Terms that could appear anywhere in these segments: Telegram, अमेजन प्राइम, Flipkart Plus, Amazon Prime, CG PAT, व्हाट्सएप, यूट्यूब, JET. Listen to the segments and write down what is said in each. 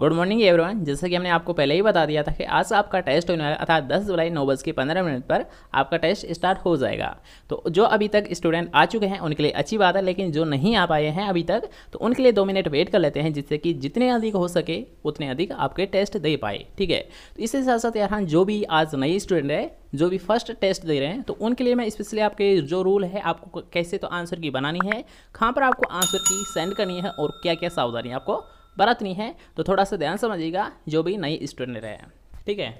Good morning everyone. जैसे कि हमने आपको पहले ही बता दिया था कि आज आपका टेस्ट होने वाला अर्थात 10 जुलाई 9:15 पर आपका टेस्ट स्टार्ट हो जाएगा। तो जो अभी तक स्टूडेंट आ चुके हैं उनके लिए अच्छी बात है, लेकिन जो नहीं आ पाए हैं अभी तक तो उनके लिए 2 मिनट वेट कर लेते हैं, जिससे कि जितने अधिक हो सके उतने अधिक आपके टेस्ट दे पाए। ठीक है, तो इसके साथ साथ यार जो भी आज नए स्टूडेंट है, जो भी फर्स्ट टेस्ट दे रहे हैं, तो उनके लिए मैं स्पेशली आपके जो रूल है, आपको कैसे तो आंसर की बनानी है, कहाँ पर आपको आंसर की सेंड करनी है और क्या क्या सावधानी आपको बरतनी है, तो थोड़ा सा ध्यान समझिएगा जो भी नई स्टूडेंट है। ठीक है,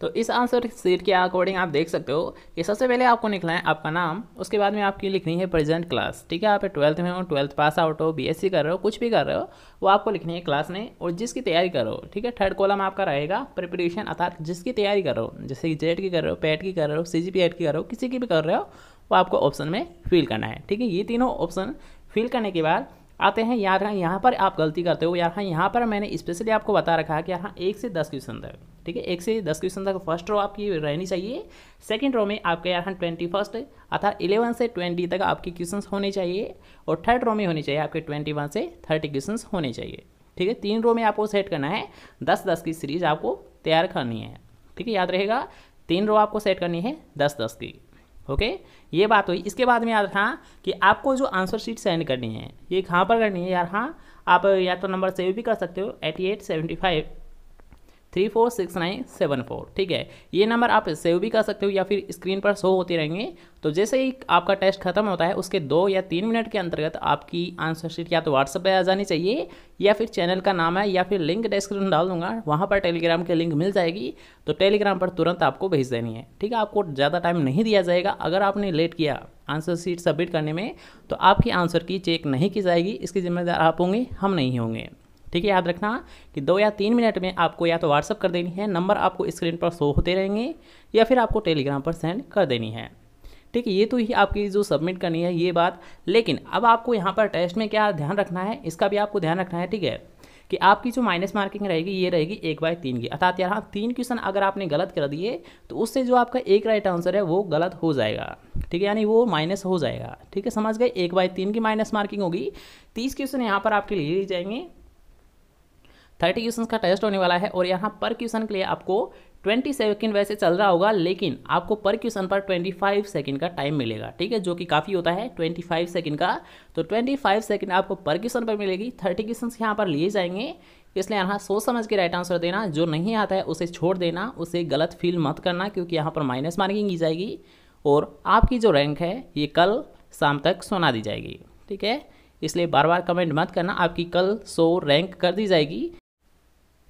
तो इस आंसर शीट के अकॉर्डिंग आप देख सकते हो कि सबसे पहले आपको निकलना है आपका नाम, उसके बाद में आपकी लिखनी है प्रेजेंट क्लास। ठीक है, आप 12th में हो, 12th पास आउट हो, बीएससी कर रहे हो, कुछ भी कर रहे हो, वो आपको लिखनी है क्लास में और जिसकी तैयारी कर रहे हो। ठीक है, थर्ड कॉलम आपका रहेगा प्रिपरेशन, अर्थात जिसकी तैयारी कर रहे हो, जैसे कि जेट की कर रहे हो, पैट की कर रहे हो, सीजी पैट की कर रहे हो, किसी की भी कर रहे हो, वो आपको ऑप्शन में फिल करना है। ठीक है, ये तीनों ऑप्शन फिल करने के बाद आते हैं यार, यहाँ पर आप गलती करते हो यार, यहाँ पर मैंने स्पेशली आपको बता रखा है कि यहाँ 1 से 10 क्वेश्चन तक। ठीक है, 1 से 10 क्वेश्चन तक फर्स्ट रो आपकी रहनी चाहिए, सेकंड रो में आपके यहाँ 21st अर्थात 11 से 20 तक आपकी क्वेश्चंस होने चाहिए, और थर्ड रो में होने चाहिए आपके 21 से 30 क्वेश्चन होने चाहिए। ठीक है, 3 रो में आपको सेट करना है, 10-10 की सीरीज आपको तैयार करनी है। ठीक है, याद रहेगा 3 रो आपको सेट करनी है 10-10 की। ओके, ये बात हुई। इसके बाद में यार कि आपको जो आंसर शीट सेंड करनी है ये कहाँ पर करनी है यार, आप या तो नंबर सेव भी कर सकते हो 8875346974। ठीक है, ये नंबर आप सेव भी कर सकते हो या फिर स्क्रीन पर शो होते रहेंगे। तो जैसे ही आपका टेस्ट खत्म होता है उसके 2 या 3 मिनट के अंतर्गत आपकी आंसर शीट या तो व्हाट्सएप पर आ जानी चाहिए, या फिर चैनल का नाम है या फिर लिंक डिस्क्रिप्शन डाल दूंगा, वहाँ पर टेलीग्राम की लिंक मिल जाएगी, तो टेलीग्राम पर तुरंत आपको भेज देनी है। ठीक है, आपको ज़्यादा टाइम नहीं दिया जाएगा। अगर आपने लेट किया आंसर शीट सबमिट करने में तो आपकी आंसर की चेक नहीं की जाएगी, इसकी जिम्मेदार आप होंगे, हम नहीं होंगे। ठीक है, याद रखना कि 2 या 3 मिनट में आपको या तो व्हाट्सअप कर देनी है, नंबर आपको स्क्रीन पर शो होते रहेंगे, या फिर आपको टेलीग्राम पर सेंड कर देनी है। ठीक है, ये तो ही आपकी जो सबमिट करनी है ये बात, लेकिन अब आपको यहाँ पर टेस्ट में क्या ध्यान रखना है इसका भी आपको ध्यान रखना है। ठीक है, कि आपकी जो माइनस मार्किंग रहेगी ये रहेगी 1/3 की, अर्थात यहाँ 3 क्वेश्चन अगर आपने गलत कर दिए तो उससे जो आपका एक राइट आंसर है वो गलत हो जाएगा। ठीक है, यानी वो माइनस हो जाएगा। ठीक है, समझ गए, 1/3 की माइनस मार्किंग होगी। 30 क्वेश्चन यहाँ पर आपके लिए जाएंगे, 30 क्वेश्चन का टेस्ट होने वाला है, और यहाँ पर क्वेश्चन के लिए आपको 20 सेकंड वैसे चल रहा होगा, लेकिन आपको पर क्वेश्चन पर 25 सेकंड का टाइम मिलेगा। ठीक है, जो कि काफ़ी होता है 25 सेकंड का, तो 25 सेकंड आपको पर क्वेश्चन पर मिलेगी। 30 क्वेश्चन यहाँ पर लिए जाएंगे, इसलिए यहाँ सोच समझ के राइट आंसर देना, जो नहीं आता है उसे छोड़ देना, उसे गलत फील मत करना, क्योंकि यहाँ पर माइनस मार्किंग की जाएगी और आपकी जो रैंक है ये कल शाम तक सुना दी जाएगी। ठीक है, इसलिए बार बार कमेंट मत करना, आपकी कल 100 रैंक कर दी जाएगी।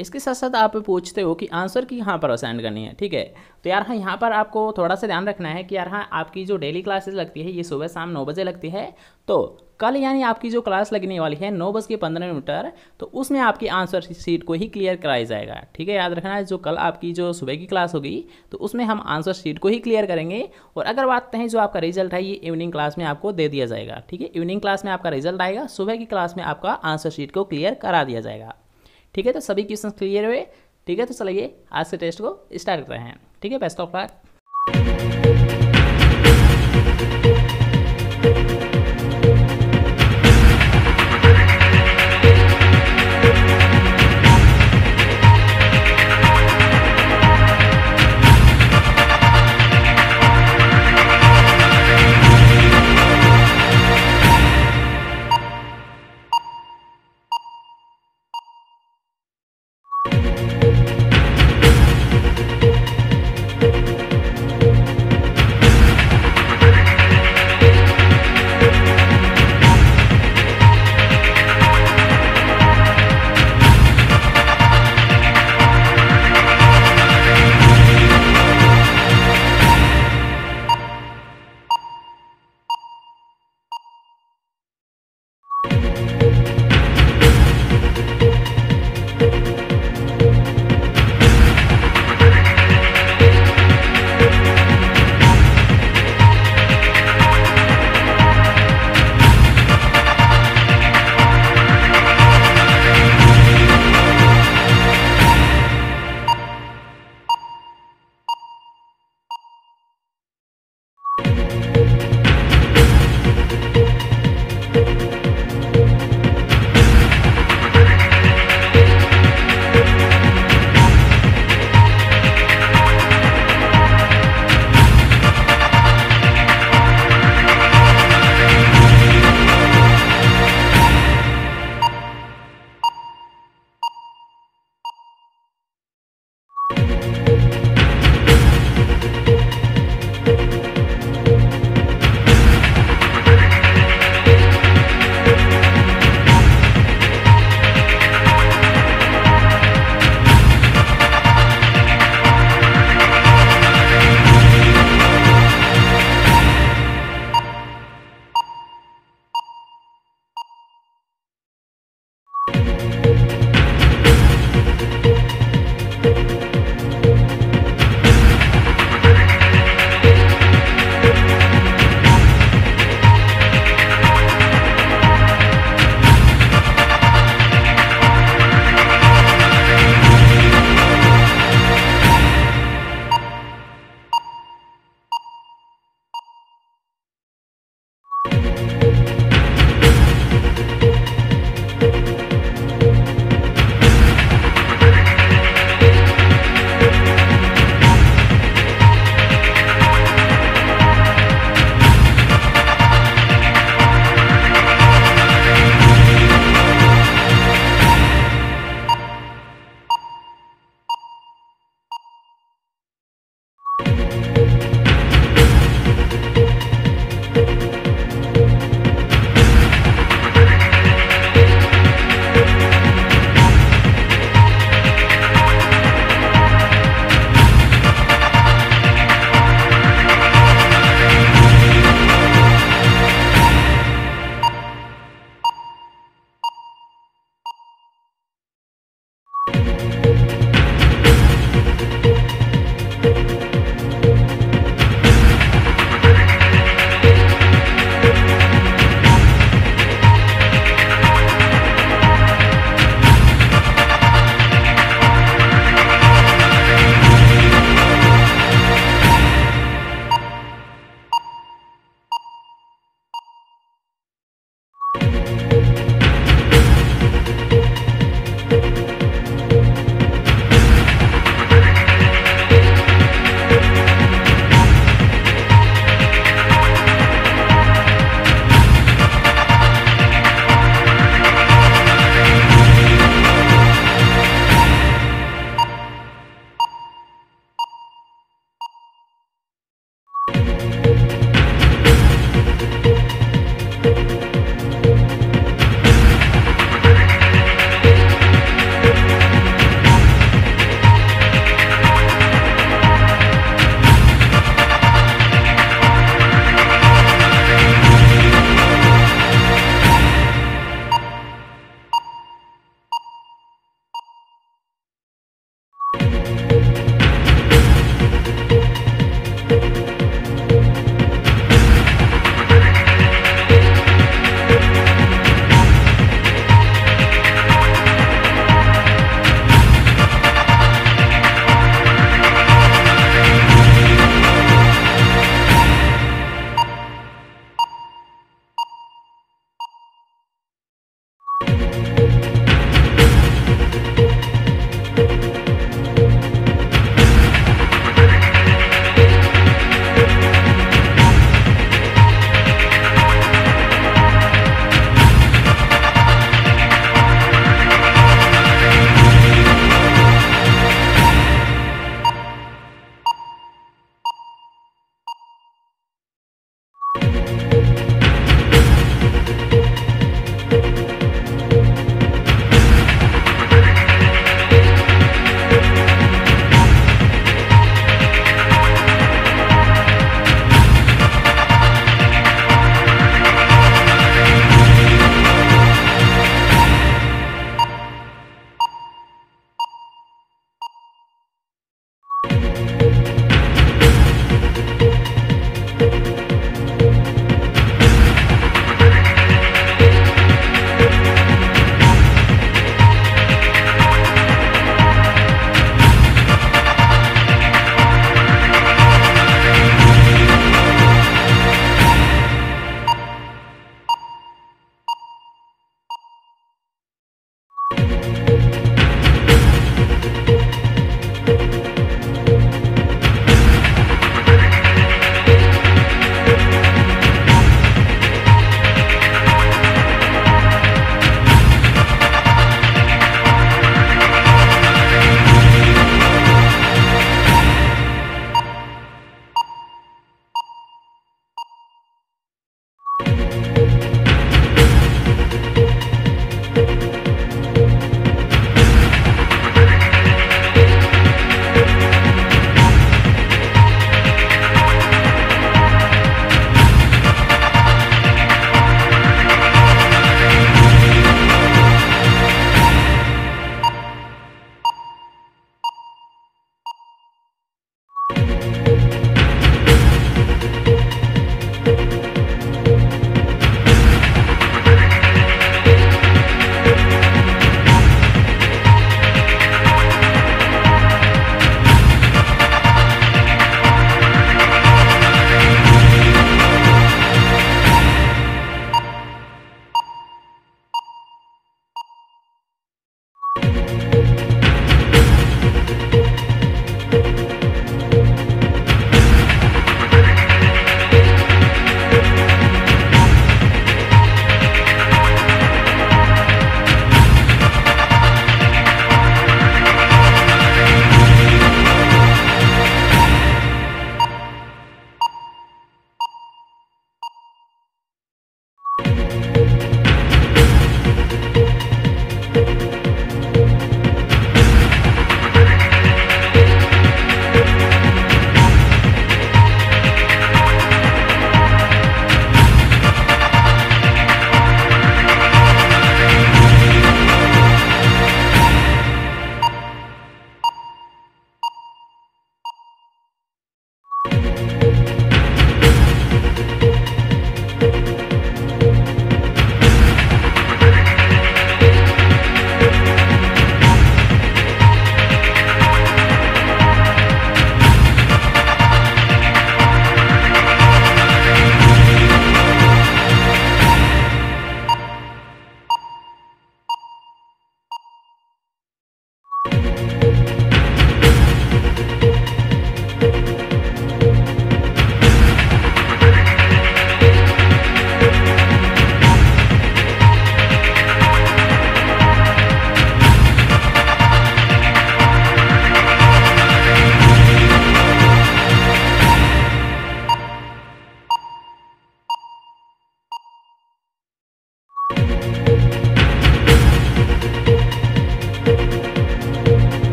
इसके साथ साथ आप पूछते हो कि आंसर की यहाँ पर सेंड करनी है। ठीक है, तो यार यहाँ पर आपको थोड़ा सा ध्यान रखना है कि यार आपकी जो डेली क्लासेस लगती है ये सुबह शाम 9 बजे लगती है, तो कल यानी आपकी जो क्लास लगने वाली है 9:15, तो उसमें आपकी आंसर शीट को ही क्लियर कराया जाएगा। ठीक है, याद रखना है, जो कल आपकी जो सुबह की क्लास होगी तो उसमें हम आंसर शीट को ही क्लियर करेंगे, और अगर बात है जो आपका रिजल्ट है ये इवनिंग क्लास में आपको दे दिया जाएगा। ठीक है, इवनिंग क्लास में आपका रिजल्ट आएगा, सुबह की क्लास में आपका आंसर शीट को क्लियर करा दिया जाएगा। ठीक है, तो सभी क्वेश्चन क्लियर हुए। ठीक है, तो चलिए आज के टेस्ट को स्टार्ट करते हैं। ठीक है, बेस्ट ऑफ लक।